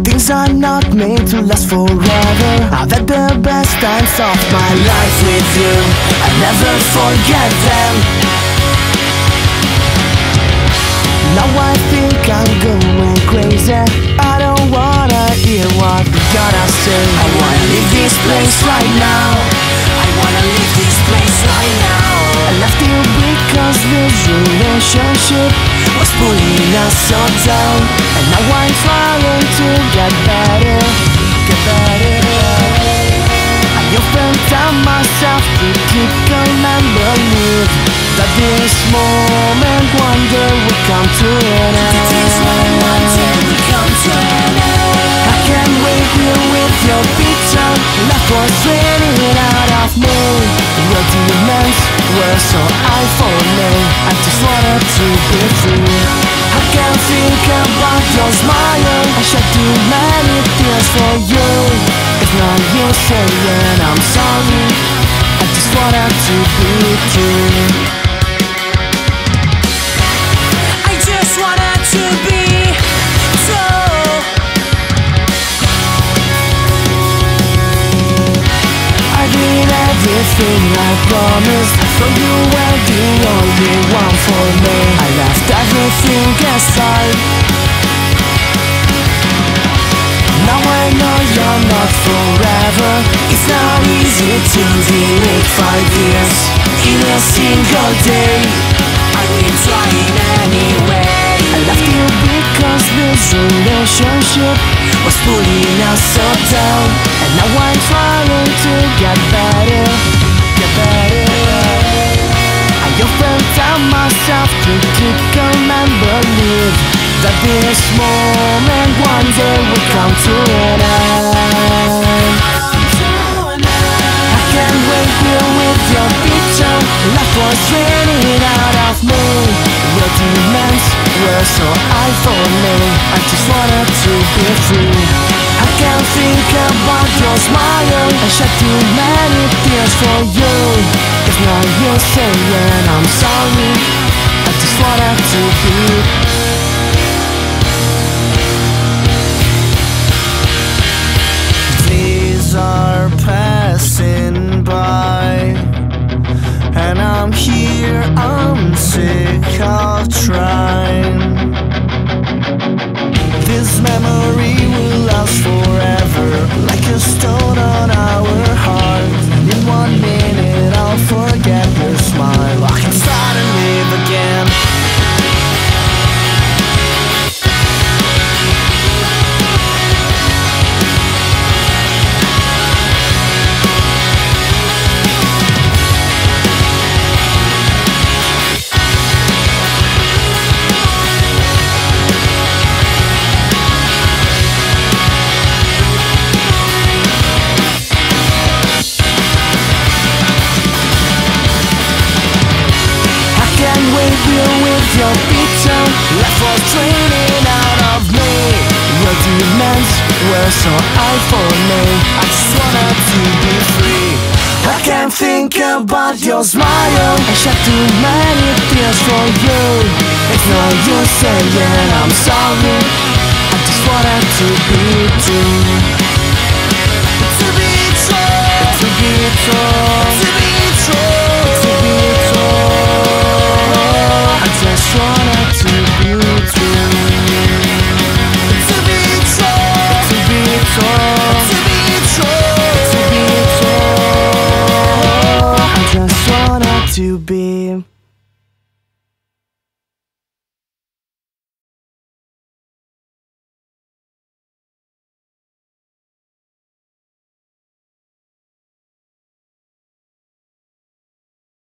Things are not made to last forever. I've had the best times of my life with you. I'll never forget them. Now I think I'm going crazy. I don't wanna hear what we gotta say. I wanna leave this place right now. I wanna leave this place right now. I left you because this relationship was pulling us so down. And now I'm trying to get better, get better. I often tell myself to keep calm and believe that this moment one day will come to an end. This moment one day will come to an end. I can't wake you with your picture left was raining out of me. Your demons were so high for me. I just wanted to be free. I can't think about your smile. I shed too many tears for you. It's not you saying I'm sorry. I just wanted to be true. Everything I promised, so you were the only one for me. I left everything aside. Now I know you're not forever. It's not easy to delete 5 years in a single day. I've been trying anyway. I left you because this relationship was pulling us so down. And now I'm trying to get better, get better. I often tell myself to keep calm and believe that this moment one day will come to an end. I can't wake you with your picture left was raining out of me. Your demons were so high for me. I just wanted to be free. I can't think about your smile. I shed too many tears for you. It's not you saying I'm sorry. I just wanted to be. Days are passing by, and I'm here, I'm sick of trying. This memory will last forever, like a stone on our heart. In 1 minute I'll forget your smile. I can start to live again. Your picture left was draining out of me. Your demands were so high for me. I just wanted to be free. I can't think about your smile. I shed too many tears for you. It's not you saying I'm sorry. I just wanted to be true. To be true. To be true.